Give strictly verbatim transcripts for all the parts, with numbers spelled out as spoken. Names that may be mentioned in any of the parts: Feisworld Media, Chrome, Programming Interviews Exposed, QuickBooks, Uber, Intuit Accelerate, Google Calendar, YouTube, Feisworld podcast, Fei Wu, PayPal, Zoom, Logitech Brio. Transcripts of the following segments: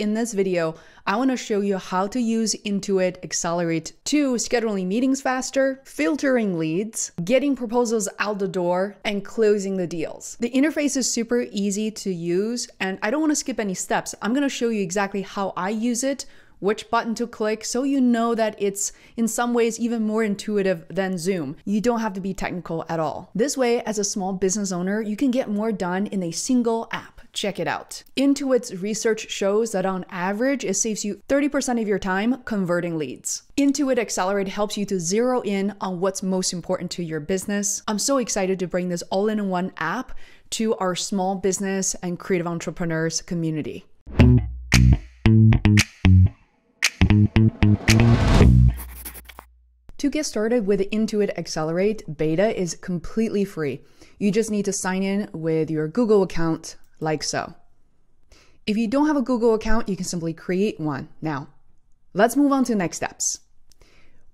in this video, I want to show you how to use Intuit Accelerate to scheduling meetings faster, filtering leads, getting proposals out the door, and closing the deals. The interface is super easy to use, and I don't want to skip any steps. I'm going to show you exactly how I use it, which button to click, so you know that it's in some ways even more intuitive than Zoom. You don't have to be technical at all. This way, as a small business owner, you can get more done in a single app. Check it out. Intuit's research shows that on average, it saves you thirty percent of your time converting leads. Intuit Accelerate helps you to zero in on what's most important to your business. I'm so excited to bring this all-in-one app to our small business and creative entrepreneurs community. To get started with Intuit Accelerate, beta is completely free. You just need to sign in with your Google account, like so. If you don't have a Google account, you can simply create one. Now, let's move on to next steps.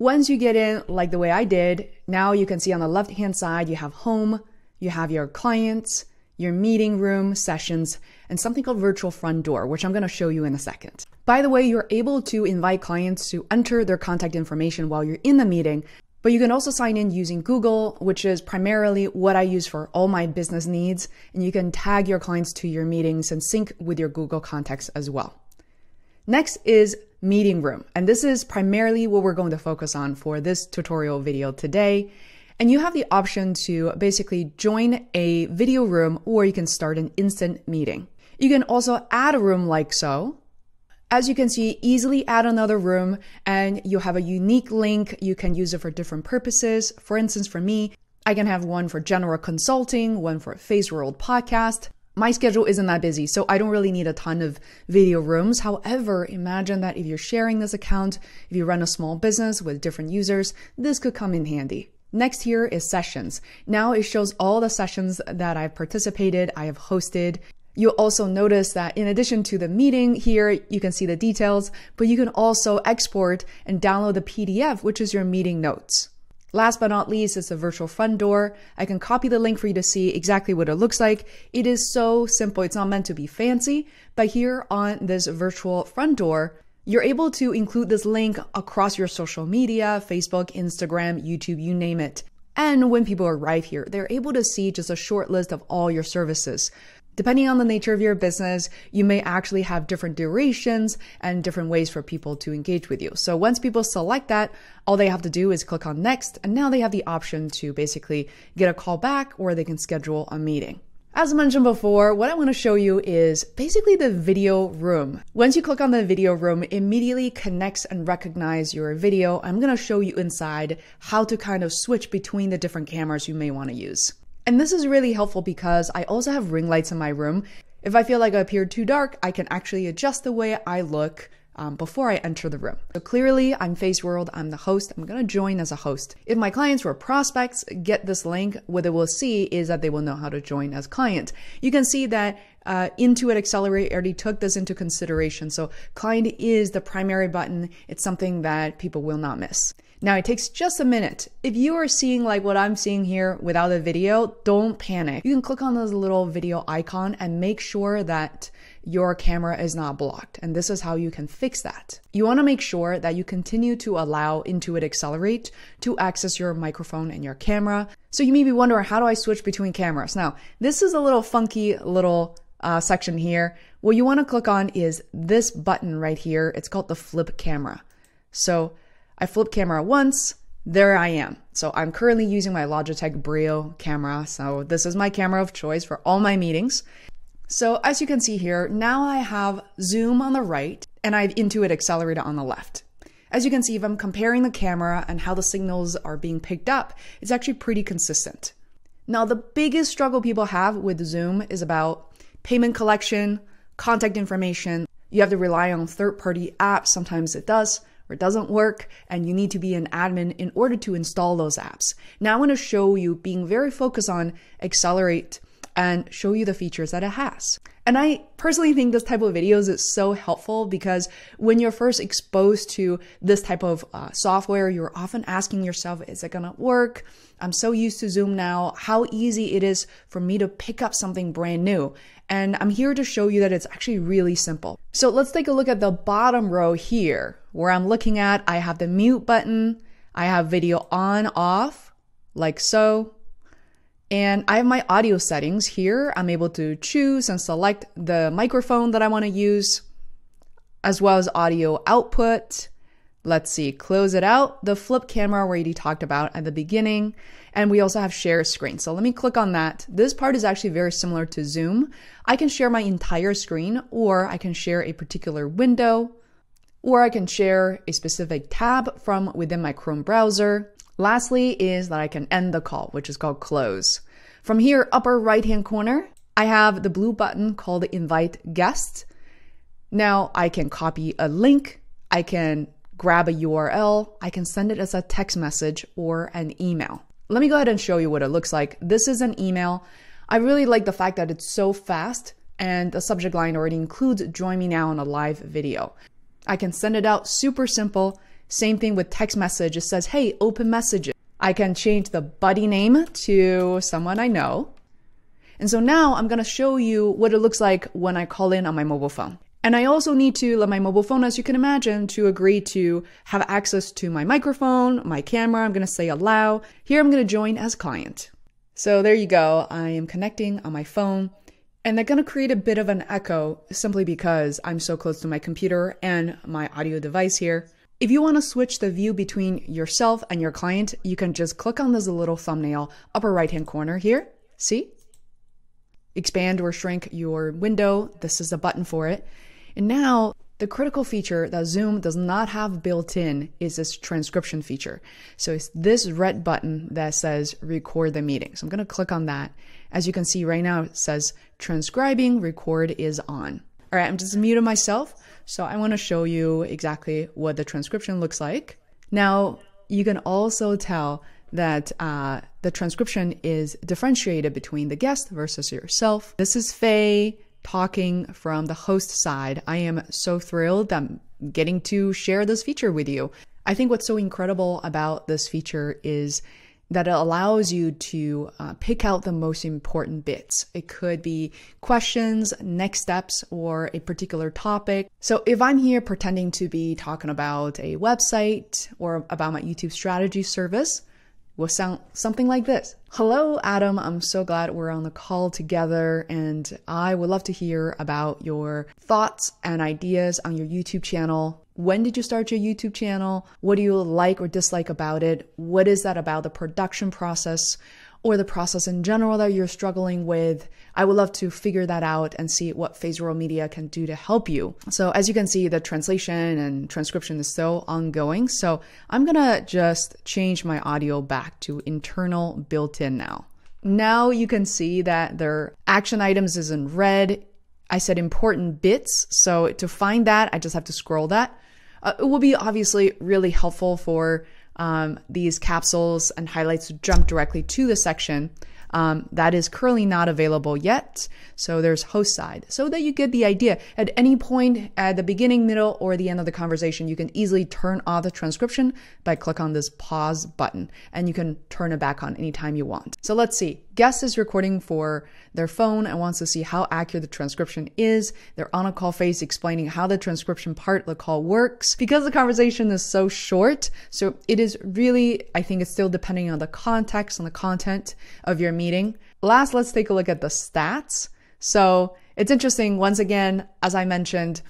Once you get in, like the way I did, now you can see on the left-hand side, you have home, you have your clients, your meeting room, sessions, and something called virtual front door, which I'm gonna show you in a second. By the way, you're able to invite clients to enter their contact information while you're in the meeting, but you can also sign in using Google, which is primarily what I use for all my business needs, and you can tag your clients to your meetings and sync with your Google contacts as well. Next is meeting room, and this is primarily what we're going to focus on for this tutorial video today. And you have the option to basically join a video room, or you can start an instant meeting. You can also add a room like so. As you can see, easily add another room, and you have a unique link. You can use it for different purposes. For instance, for me, I can have one for general consulting, one for Feisworld podcast. My schedule isn't that busy, so I don't really need a ton of video rooms. However, imagine that if you're sharing this account, if you run a small business with different users, this could come in handy. Next here is sessions. Now it shows all the sessions that I've participated, I have hosted. You'll also notice that in addition to the meeting here, you can see the details, but you can also export and download the P D F, which is your meeting notes. Last but not least is the virtual front door. I can copy the link for you to see exactly what it looks like. It is so simple. It's not meant to be fancy, but here on this virtual front door, you're able to include this link across your social media, Facebook, Instagram, YouTube, you name it. And when people arrive here, they're able to see just a short list of all your services. Depending on the nature of your business, you may actually have different durations and different ways for people to engage with you. So once people select that, all they have to do is click on next, and now they have the option to basically get a call back, or they can schedule a meeting. As mentioned before, what I want to show you is basically the video room. Once you click on the video room, it immediately connects and recognizes your video. I'm going to show you inside how to kind of switch between the different cameras you may want to use. And this is really helpful because I also have ring lights in my room. If I feel like I appear too dark, I can actually adjust the way I look um, before I enter the room. So clearly I'm Feisworld, I'm the host, I'm going to join as a host. If my clients were prospects, get this link, what they will see is that they will know how to join as client. You can see that uh, Intuit Accelerate already took this into consideration. So client is the primary button. It's something that people will not miss. Now it takes just a minute. If you are seeing like what I'm seeing here without a video, don't panic. You can click on this little video icon and make sure that your camera is not blocked. And this is how you can fix that. You want to make sure that you continue to allow Intuit Accelerate to access your microphone and your camera. So you may be wondering, how do I switch between cameras? Now, this is a little funky little uh, section here. What you want to click on is this button right here. It's called the flip camera. So I flip camera once, there I am. So I'm currently using my Logitech Brio camera. So this is my camera of choice for all my meetings. So as you can see here, now I have Zoom on the right and I have Intuit Accelerate on the left. As you can see, if I'm comparing the camera and how the signals are being picked up, it's actually pretty consistent. Now, the biggest struggle people have with Zoom is about payment collection, contact information. You have to rely on third-party apps. Sometimes it does, or it doesn't work, and you need to be an admin in order to install those apps. Now I want to show you being very focused on Accelerate and show you the features that it has. And I personally think this type of videos is so helpful because when you're first exposed to this type of uh, software, you're often asking yourself, is it gonna work? I'm so used to Zoom now, how easy it is for me to pick up something brand new. And I'm here to show you that it's actually really simple. So let's take a look at the bottom row here, where I'm looking at, I have the mute button, I have video on, off, like so. And I have my audio settings here. I'm able to choose and select the microphone that I want to use, as well as audio output. Let's see, close it out, the flip camera we already talked about at the beginning. And we also have share screen. So let me click on that. This part is actually very similar to Zoom. I can share my entire screen, or I can share a particular window, or I can share a specific tab from within my Chrome browser. Lastly is that I can end the call, which is called close. From here, upper right-hand corner, I have the blue button called invite guest. Now I can copy a link, I can grab a U R L, I can send it as a text message or an email. Let me go ahead and show you what it looks like. This is an email. I really like the fact that it's so fast and the subject line already includes join me now on a live video. I can send it out super simple. Same thing with text message. It says, hey, open messages. I can change the buddy name to someone I know. And so now I'm gonna show you what it looks like when I call in on my mobile phone. And I also need to let my mobile phone, as you can imagine, to agree to have access to my microphone, my camera. I'm gonna say allow. Here I'm gonna join as client. So there you go. I am connecting on my phone. And they're gonna create a bit of an echo simply because I'm so close to my computer and my audio device here. If you want to switch the view between yourself and your client, you can just click on this little thumbnail upper right hand corner here. See? Expand or shrink your window. This is the button for it. And now the critical feature that Zoom does not have built in is this transcription feature. So it's this red button that says record the meeting. So I'm going to click on that. As you can see right now, it says transcribing, record is on. All right, I'm just muted myself. So I want to show you exactly what the transcription looks like. Now, you can also tell that uh, the transcription is differentiated between the guest versus yourself. This is Faye talking from the host side. I am so thrilled that I'm getting to share this feature with you. I think what's so incredible about this feature is that it allows you to uh, pick out the most important bits. It could be questions, next steps, or a particular topic. So if I'm here pretending to be talking about a website or about my YouTube strategy service, it will sound something like this. Hello, Adam. I'm so glad we're on the call together, and I would love to hear about your thoughts and ideas on your YouTube channel. When did you start your YouTube channel? What do you like or dislike about it? What is that about the production process or the process in general that you're struggling with? I would love to figure that out and see what Feisworld Media can do to help you. So as you can see, the translation and transcription is still ongoing. So I'm gonna just change my audio back to internal built-in now. Now you can see that their action items is in red. I said important bits. So to find that, I just have to scroll that. Uh, it will be obviously really helpful for um, these capsules and highlights to jump directly to the section um, that is currently not available yet. So there's host side, so that you get the idea. At any point at the beginning, middle, or the end of the conversation, you can easily turn off the transcription by click on this pause button, and you can turn it back on anytime you want. So let's see, guest is recording for their phone and wants to see how accurate the transcription is. They're on a call phase explaining how the transcription part of the call works. Because the conversation is so short, so it is really, I think it's still depending on the context and the content of your meeting. Last, let's take a look at the stats. So it's interesting, once again, as I mentioned,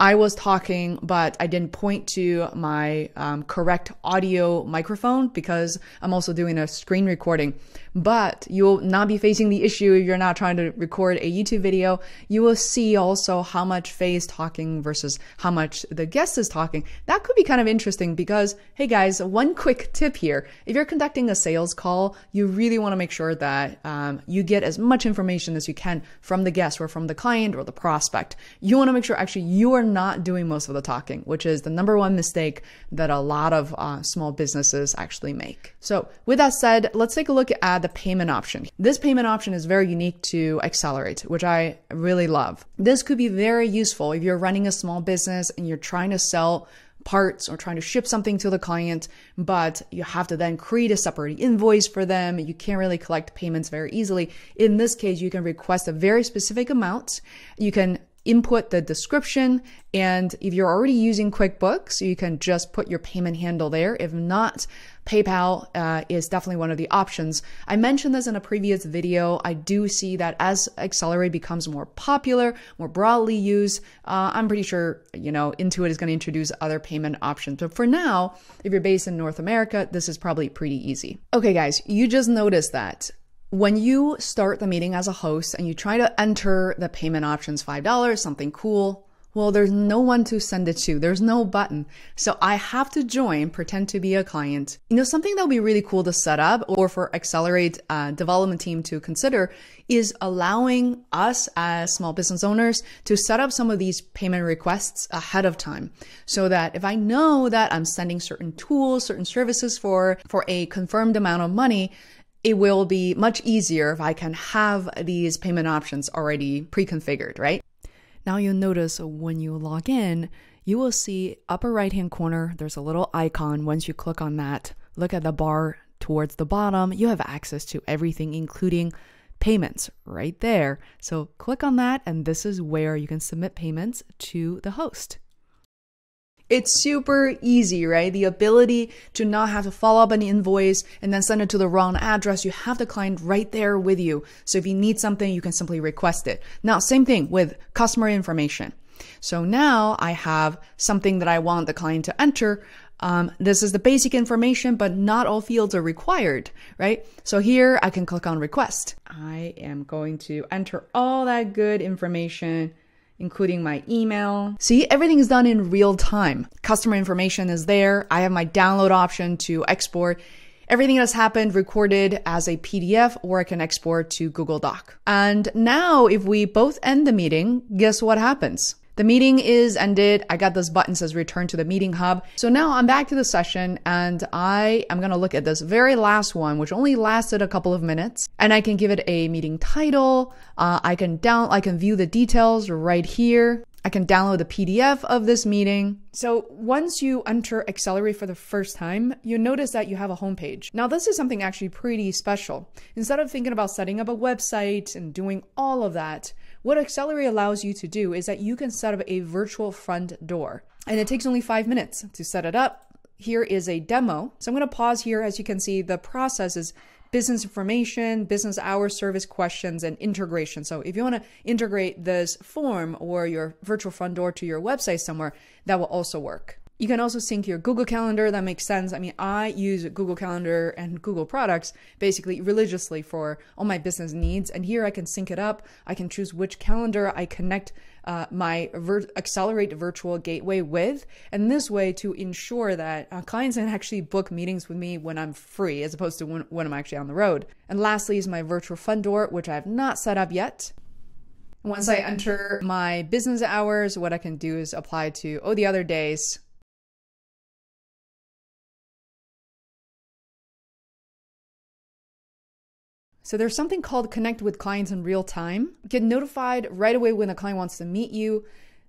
I was talking, but I didn't point to my um, correct audio microphone because I'm also doing a screen recording. But you will not be facing the issue if you're not trying to record a YouTube video. You will see also how much Faye is talking versus how much the guest is talking. That could be kind of interesting because, hey guys, one quick tip here. If you're conducting a sales call, you really want to make sure that um, you get as much information as you can from the guest or from the client or the prospect. You want to make sure actually you are not doing most of the talking, which is the number one mistake that a lot of uh, small businesses actually make. So with that said, let's take a look at the the payment option. This payment option is very unique to Accelerate, which I really love. This could be very useful if you're running a small business and you're trying to sell parts or trying to ship something to the client, but you have to then create a separate invoice for them. You can't really collect payments very easily. In this case, you can request a very specific amount. You can input the description, and if you're already using QuickBooks, you can just put your payment handle there. If not, PayPal uh, is definitely one of the options. I mentioned this in a previous video. I do see that as Accelerate becomes more popular, more broadly used, uh, I'm pretty sure, you know, Intuit is going to introduce other payment options. But for now, if you're based in North America, this is probably pretty easy. Okay, guys, you just noticed that when you start the meeting as a host and you try to enter the payment options, five dollars, something cool, well, there's no one to send it to. There's no button. So I have to join, pretend to be a client. You know, something that would be really cool to set up or for Accelerate uh, development team to consider is allowing us as small business owners to set up some of these payment requests ahead of time. So that if I know that I'm sending certain tools, certain services for, for a confirmed amount of money, it will be much easier if I can have these payment options already pre-configured, right? Now you'll notice when you log in, you will see upper right-hand corner, there's a little icon. Once you click on that, look at the bar towards the bottom, you have access to everything, including payments right there. So click on that, and this is where you can submit payments to the host. It's super easy, right? The ability to not have to follow up an invoice and then send it to the wrong address. You have the client right there with you. So if you need something, you can simply request it. Now, same thing with customer information. So now I have something that I want the client to enter. Um, this is the basic information, but not all fields are required, right? So here I can click on request. I am going to enter all that good information, including my email. See, everything is done in real time. Customer information is there. I have my download option to export everything that's happened, recorded as a P D F, or I can export to Google Doc. And now if we both end the meeting, guess what happens? The meeting is ended. I got this button that says return to the meeting hub. So now I'm back to the session, and I am gonna look at this very last one, which only lasted a couple of minutes, and I can give it a meeting title. Uh, I can down, I can view the details right here. I can download the P D F of this meeting. So once you enter Accelerate for the first time, you'll notice that you have a homepage. Now, this is something actually pretty special. Instead of thinking about setting up a website and doing all of that, what Accelerate allows you to do is that you can set up a virtual front door, and it takes only five minutes to set it up. Here is a demo. So I'm going to pause here. As you can see, the process is business information, business hours, service questions, and integration. So if you want to integrate this form or your virtual front door to your website somewhere, that will also work. You can also sync your Google Calendar. That makes sense. I mean, I use Google Calendar and Google products basically religiously for all my business needs. And here I can sync it up. I can choose which calendar I connect uh, my vir Accelerate virtual gateway with. And this way to ensure that uh, clients can actually book meetings with me when I'm free, as opposed to when, when I'm actually on the road. And lastly is my virtual front door, which I have not set up yet. Once I enter my business hours, what I can do is apply to all the other days. So there's something called connect with clients in real time. Get notified right away when the client wants to meet you.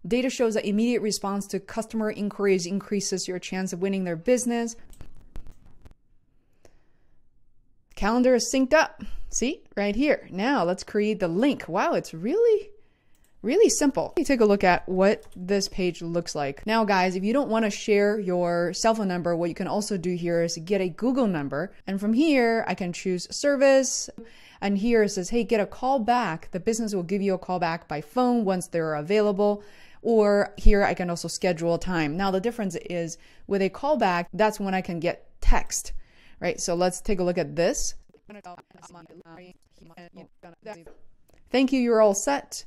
Data shows that immediate response to customer inquiries increases your chance of winning their business. Calendar is synced up. See, right here. Now let's create the link. Wow, it's really, really simple. You take a look at what this page looks like. Now, guys, if you don't want to share your cell phone number, what you can also do here is get a Google number. And from here, I can choose service. And here it says, hey, get a call back. The business will give you a call back by phone once they're available. Or here I can also schedule time. Now, the difference is with a callback, that's when I can get text, right? So let's take a look at this. Thank you. You're all set.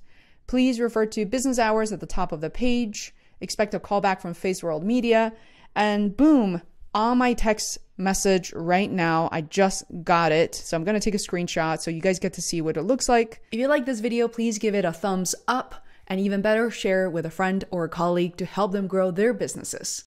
Please refer to business hours at the top of the page. Expect a callback from Feisworld Media. And boom, on my text message right now, I just got it. So I'm going to take a screenshot so you guys get to see what it looks like. If you like this video, please give it a thumbs up, and even better, share it with a friend or a colleague to help them grow their businesses.